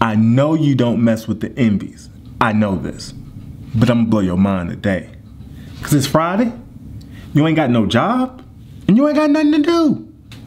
I know you don't mess with the Envies. I know this, but I'm gonna blow your mind today. Cause it's Friday, you ain't got no job, and you ain't got nothing to do.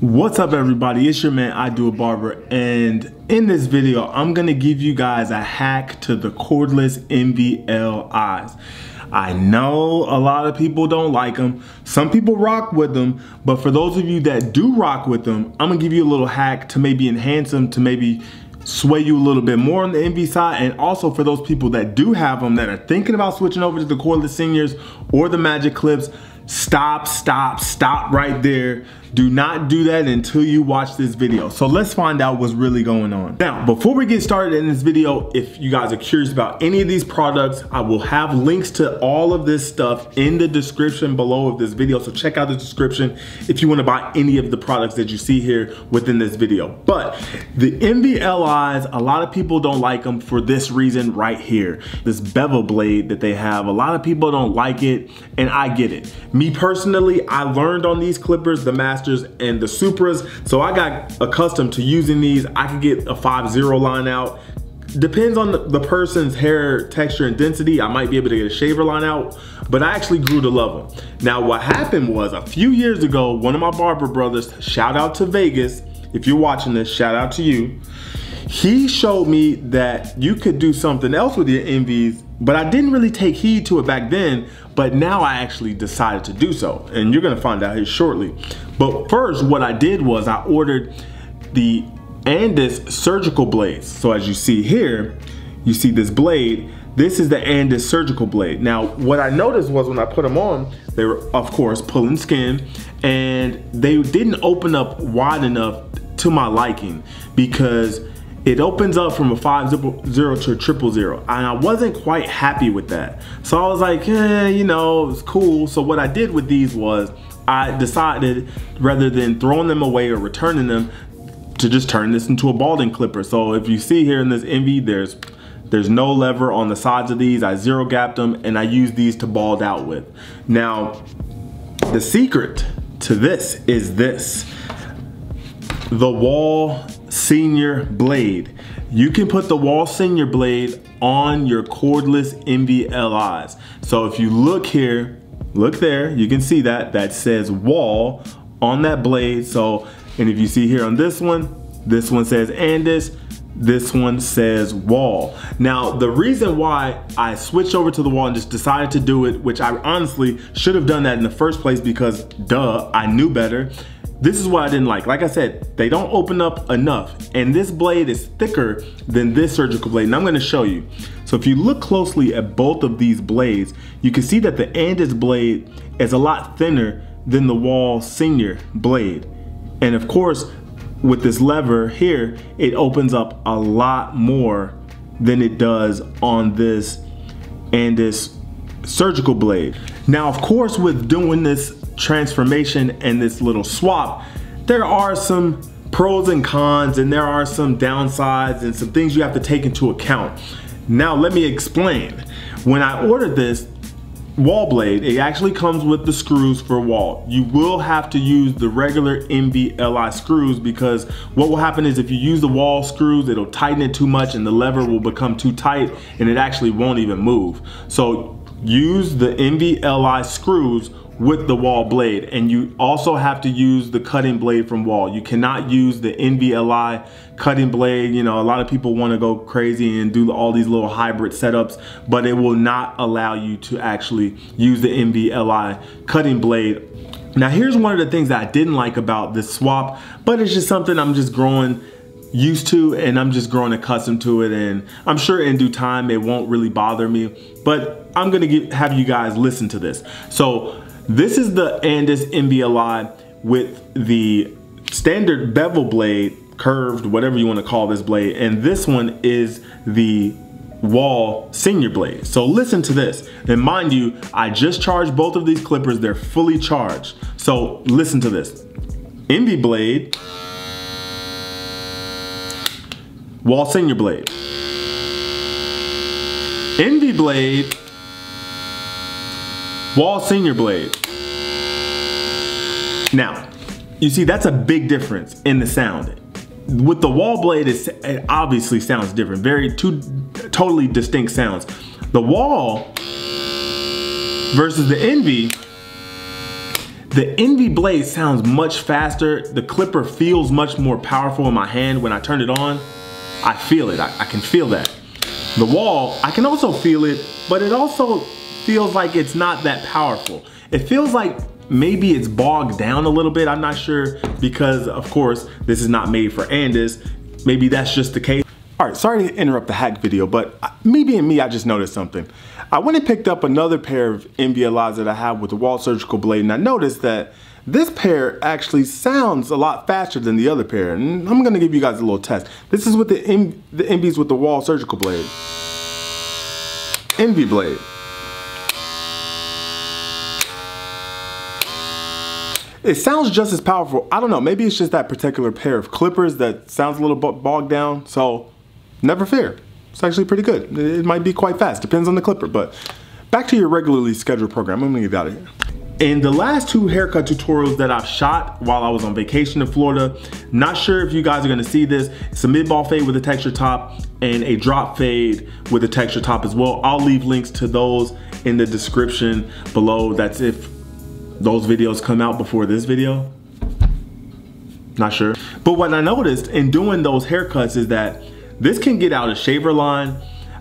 What's up everybody, it's your man Idoitbarber, and in this video, I'm gonna give you guys a hack to the cordless NVLIs. I know a lot of people don't like them, some people rock with them, but for those of you that do rock with them, I'm gonna give you a little hack to maybe enhance them, to maybe sway you a little bit more on the Envy side, and also for those people that do have them that are thinking about switching over to the cordless seniors or the Magic Clips, stop right there. Do not do that until you watch this video. So let's find out what's really going on. Now, before we get started in this video, if you guys are curious about any of these products, I will have links to all of this stuff in the description below of this video. So check out the description if you want to buy any of the products that you see here within this video. But the NVLIs, a lot of people don't like them for this reason right here. This bevel blade that they have, a lot of people don't like it, and I get it. Me personally, I learned on these clippers, the Masters and the Supras, so I got accustomed to using these. I could get a 5-0 line out. Depends on the person's hair texture and density, I might be able to get a shaver line out, but I actually grew to love them. Now what happened was, a few years ago, one of my barber brothers, shout out to Vegas, if you're watching this, shout out to you. He showed me that you could do something else with your Envies, but I didn't really take heed to it back then, but now I actually decided to do so, and you're gonna find out here shortly. But first, what I did was I ordered the Andis surgical blades. So as you see here, you see this blade, this is the Andis surgical blade. Now, what I noticed was when I put them on, they were, of course, pulling skin, and they didn't open up wide enough to my liking, because it opens up from a 5-0 to a 000, and I wasn't quite happy with that. So I was like, eh, you know, it's cool. So what I did with these was I decided, rather than throwing them away or returning them, to just turn this into a balding clipper. So if you see here in this Envy, there's no lever on the sides of these. I zero gapped them, and I used these to bald out with. Now, the secret to this is this, the Wahl Senior blade. You can put the Wahl Senior blade on your cordless NVLIs. So if you look here, look there, you can see that says Wahl on that blade. So, and if you see here on this one says Andis, this one says Wahl. Now, the reason why I switched over to the Wahl and just decided to do it, which I honestly should have done that in the first place because, duh, I knew better. This is what I didn't like. Like I said, they don't open up enough, and this blade is thicker than this surgical blade, and I'm gonna show you. So if you look closely at both of these blades, you can see that the Andis blade is a lot thinner than the Wahl Senior blade. And of course, with this lever here, it opens up a lot more than it does on this Andis surgical blade. Now, of course, with doing this transformation and this little swap, there are some pros and cons, and there are some downsides and some things you have to take into account. Now let me explain. When I ordered this Wahl blade, it actually comes with the screws for Wahl. You will have to use the regular NVLI screws, because what will happen is if you use the Wahl screws, it'll tighten it too much and the lever will become too tight and it actually won't even move. So use the NVLI screws with the Wahl blade, and you also have to use the cutting blade from Wahl. You cannot use the NVLI cutting blade. You know, a lot of people want to go crazy and do all these little hybrid setups, but it will not allow you to actually use the NVLI cutting blade. Now, here's one of the things that I didn't like about this swap, but it's just something I'm just growing used to, and I'm just growing accustomed to it, and I'm sure in due time it won't really bother me, but I'm gonna have you guys listen to this. So this is the Andis NVLI with the standard bevel blade, curved, whatever you want to call this blade, and this one is the Wahl Senior blade. So listen to this, and mind you, I just charged both of these clippers, they're fully charged. So listen to this, Envy blade, Wahl Senior blade, Envy blade, Wahl Senior blade. Now, you see that's a big difference in the sound. with the Wahl blade, it obviously sounds different. Two totally distinct sounds. The Wahl versus the Envy blade sounds much faster. The clipper feels much more powerful in my hand. When I turn it on, I feel it, I can feel that. The Wahl, I can also feel it, but it also feels like it's not that powerful. It feels like maybe it's bogged down a little bit, I'm not sure, because of course, this is not made for Andis. Maybe that's just the case. All right, sorry to interrupt the hack video, but me being me, I just noticed something. I went and picked up another pair of Envy Li's that I have with the Wahl surgical blade, and I noticed that this pair actually sounds a lot faster than the other pair, and I'm gonna give you guys a little test. This is with the Envy's with the Wahl surgical blade. Envy blade. It sounds just as powerful. I don't know, maybe it's just that particular pair of clippers that sounds a little bogged down, so never fear. It's actually pretty good. It might be quite fast, depends on the clipper, but back to your regularly scheduled program. I'm gonna get out of here. In the last two haircut tutorials that I've shot while I was on vacation in Florida, not sure if you guys are gonna see this, it's a mid-ball fade with a texture top and a drop fade with a texture top as well. I'll leave links to those in the description below. That's if those videos come out before this video. Not sure. But what I noticed in doing those haircuts is that this can get out of shaver line.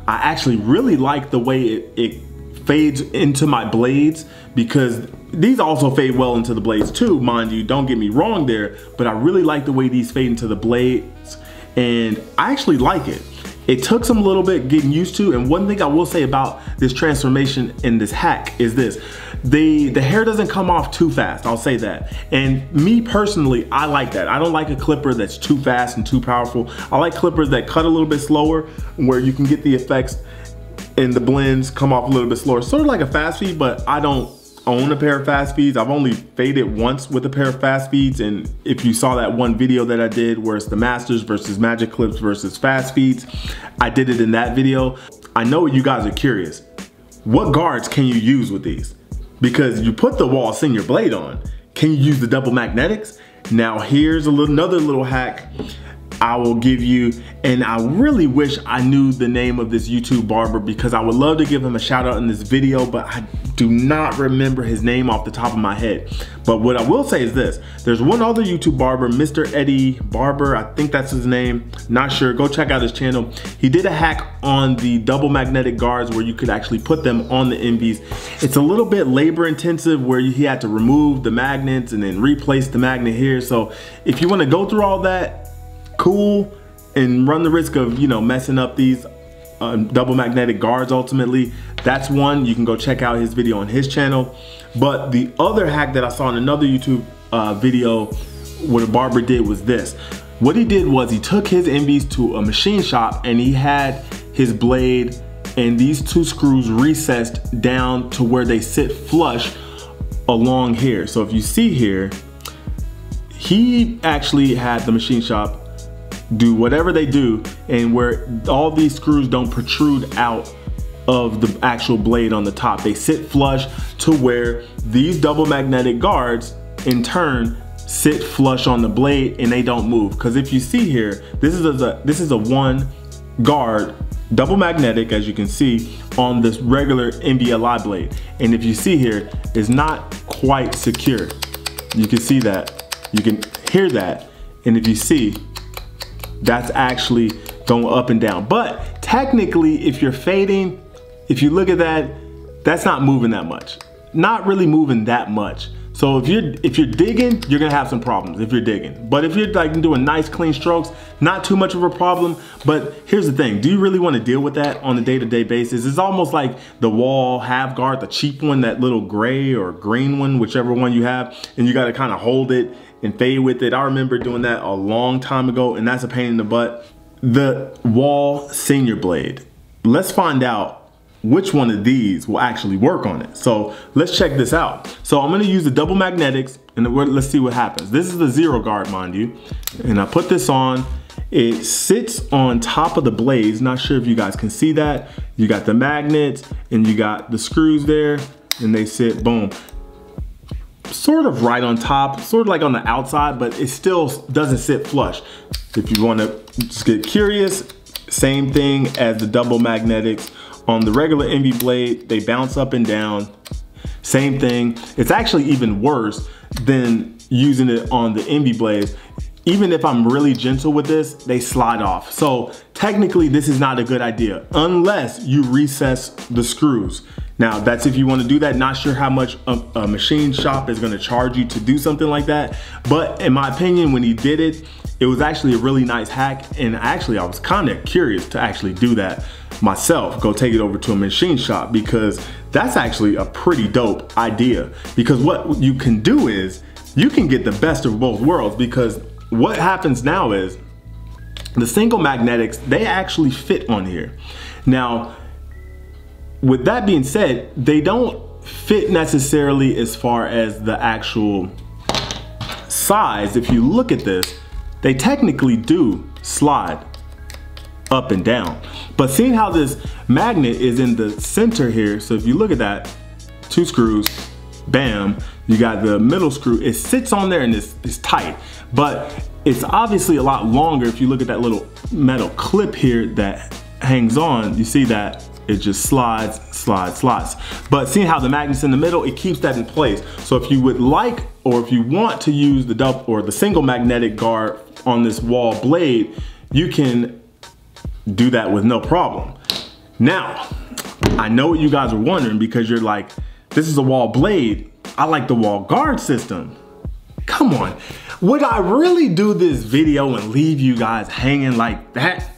I actually really like the way it fades into my blades, because these also fade well into the blades too, mind you, don't get me wrong there, but I really like the way these fade into the blades, and I actually like it. It took some little bit getting used to, and one thing I will say about this transformation in this hack is this. The hair doesn't come off too fast, I'll say that. And me personally, I like that. I don't like a clipper that's too fast and too powerful. I like clippers that cut a little bit slower, where you can get the effects and the blends come off a little bit slower. Sort of like a fast feed, but I don't own a pair of fast feeds. I've only faded once with a pair of fast feeds, and if you saw that one video that I did where it's the Masters versus Magic Clips versus fast feeds, I did it in that video. I know you guys are curious. What guards can you use with these? Because you put the Wahl senior blade on. Can you use the double magnetics? Now here's another little hack I will give you, and I really wish I knew the name of this YouTube barber, because I would love to give him a shout out in this video, but I do not remember his name off the top of my head. But what I will say is this, there's one other YouTube barber, Mr. Eddie Barber, I think that's his name, not sure, go check out his channel. He did a hack on the double magnetic guards where you could actually put them on the Envys. It's a little bit labor intensive where he had to remove the magnets and then replace the magnet here. So if you wanna go through all that, cool, and run the risk of, you know, messing up these double magnetic guards ultimately, that's one. You can go check out his video on his channel. But the other hack that I saw in another YouTube video what a barber did was this. What he did was he took his Envys to a machine shop, and he had his blade and these two screws recessed down to where they sit flush along here. So if you see here, he actually had the machine shop do whatever they do, and where all these screws don't protrude out of the actual blade on the top. They sit flush to where these double magnetic guards in turn sit flush on the blade, and they don't move. Because if you see here, this is a one guard double magnetic, as you can see, on this regular Envy Li blade. And if you see here, it's not quite secure. You can see that, you can hear that, and if you see, that's actually going up and down. But technically, if you're fading, if you look at that, that's not moving that much. Not really moving that much. So if you're digging, you're gonna have some problems if you're digging. But if you're like doing nice clean strokes, not too much of a problem. But here's the thing, do you really wanna deal with that on a day-to-day basis? It's almost like the Wahl half guard, the cheap one, that little gray or green one, whichever one you have, and you gotta kinda hold it and fade with it. I remember doing that a long time ago, and that's a pain in the butt. The Wahl senior blade. Let's find out which one of these will actually work on it. So let's check this out. So I'm gonna use the double magnetics, and let's see what happens. This is the zero guard, mind you. And I put this on, it sits on top of the blades. Not sure if you guys can see that. You got the magnets, and you got the screws there, and they sit, boom. Sort of right on top, sort of like on the outside, but it still doesn't sit flush. If you want to just get curious, same thing as the double magnetics. On the regular Envy blade, they bounce up and down. Same thing. It's actually even worse than using it on the Envy blades. Even if I'm really gentle with this, they slide off. So technically this is not a good idea unless you recess the screws. Now that's if you want to do that. Not sure how much a machine shop is going to charge you to do something like that. But in my opinion, when he did it, it was actually a really nice hack. And actually I was kind of curious to actually do that myself, go take it over to a machine shop, because that's actually a pretty dope idea. Because what you can do is you can get the best of both worlds, because what happens now is the single magnetics, they actually fit on here. Now, with that being said, they don't fit necessarily as far as the actual size. If you look at this, they technically do slide up and down. But seeing how this magnet is in the center here, so if you look at that, two screws, bam, you got the middle screw. It sits on there and it's tight, but it's obviously a lot longer. If you look at that little metal clip here that hangs on, you see that it just slides. But seeing how the magnet's in the middle, it keeps that in place. So if you would like, or if you want to use the double or the single magnetic guard on this Wahl blade, you can do that with no problem. Now, I know what you guys are wondering, because you're like, this is a Wahl blade. I like the Wahl guard system. Come on. Would I really do this video and leave you guys hanging like that?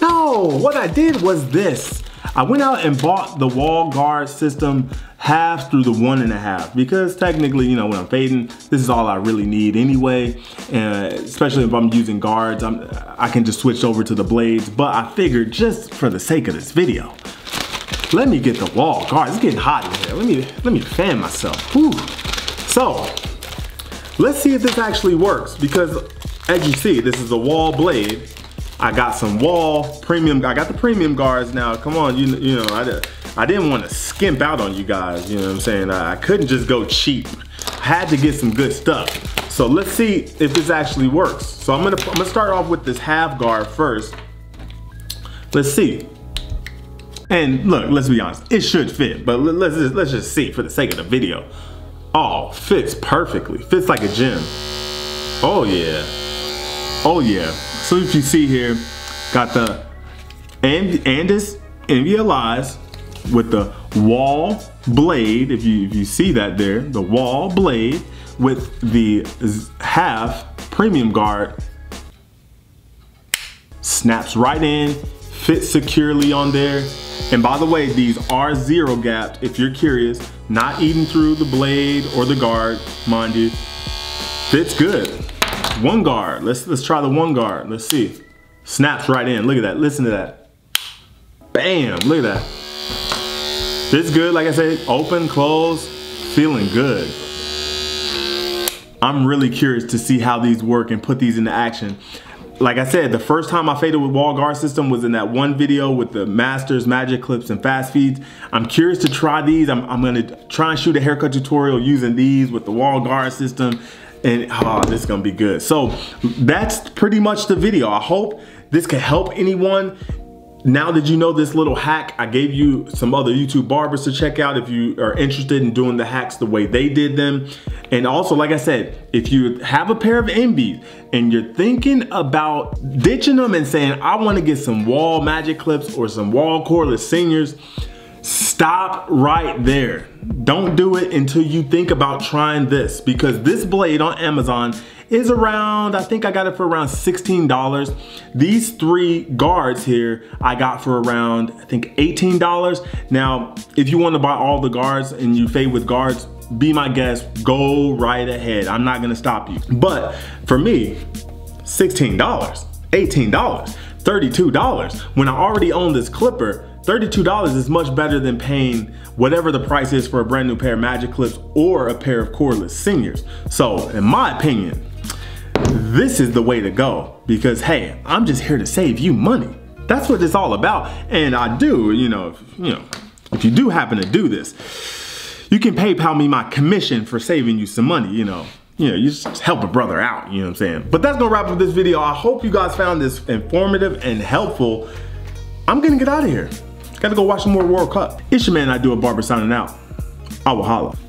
No, what I did was this. I went out and bought the Wahl guard system half through the 1.5, because technically, you know, when I'm fading, this is all I really need anyway. And especially if I'm using guards, I can just switch over to the blades. But I figured, just for the sake of this video, let me get the Wahl guard. It's getting hot in here. Let me fan myself. Whew. So let's see if this actually works, because as you see, this is a Wahl blade. I got some Wahl premium. I got the premium guards now. Come on, you know, I didn't want to skimp out on you guys. You know what I'm saying? I couldn't just go cheap. I had to get some good stuff. So let's see if this actually works. So I'm gonna start off with this half guard first. Let's see. And look, let's be honest, it should fit, but let's just see for the sake of the video. Oh, fits perfectly, fits like a gem. Oh yeah, oh yeah. So if you see here, got the Andis Envy Li's with the Wahl blade. If you see that there, the Wahl blade with the half premium guard snaps right in, fits securely on there. And by the way, these are zero gapped, if you're curious, not eating through the blade or the guard, mind you. Fits good. One guard, let's try the one guard, let's see. Snaps right in, look at that, listen to that. Bam, look at that. Fits good, like I said, open, close, feeling good. I'm really curious to see how these work and put these into action. Like I said, the first time I faded with Wahl guard system was in that one video with the Masters, Magic Clips, and Fast Feeds. I'm curious to try these. I'm gonna try and shoot a haircut tutorial using these with the Wahl guard system, and oh, this is gonna be good. So that's pretty much the video. I hope this can help anyone. Now that you know this little hack, I gave you some other YouTube barbers to check out if you are interested in doing the hacks the way they did them. And also, like I said, if you have a pair of Envys and you're thinking about ditching them and saying, I want to get some Wahl Magic Clips or some Wahl Cordless Seniors, stop right there. Don't do it until you think about trying this, because this blade on Amazon is around, I think I got it for around $16. These three guards here, I got for around, I think $18. Now, if you wanna buy all the guards and you fade with guards, be my guest, go right ahead. I'm not gonna stop you. But for me, $16, $18, $32. When I already own this clipper, $32 is much better than paying whatever the price is for a brand new pair of Magic Clips or a pair of Cordless Seniors. So in my opinion, this is the way to go, because hey, I'm just here to save you money. That's what it's all about. And I do, if you do happen to do this, you can PayPal me my commission for saving you some money, you know, you just help a brother out, you know what I'm saying? But that's gonna wrap up this video. I hope you guys found this informative and helpful. I'm gonna get out of here. Gotta go watch some more World Cup. It's your man Idoitbarber signing out. I will holla.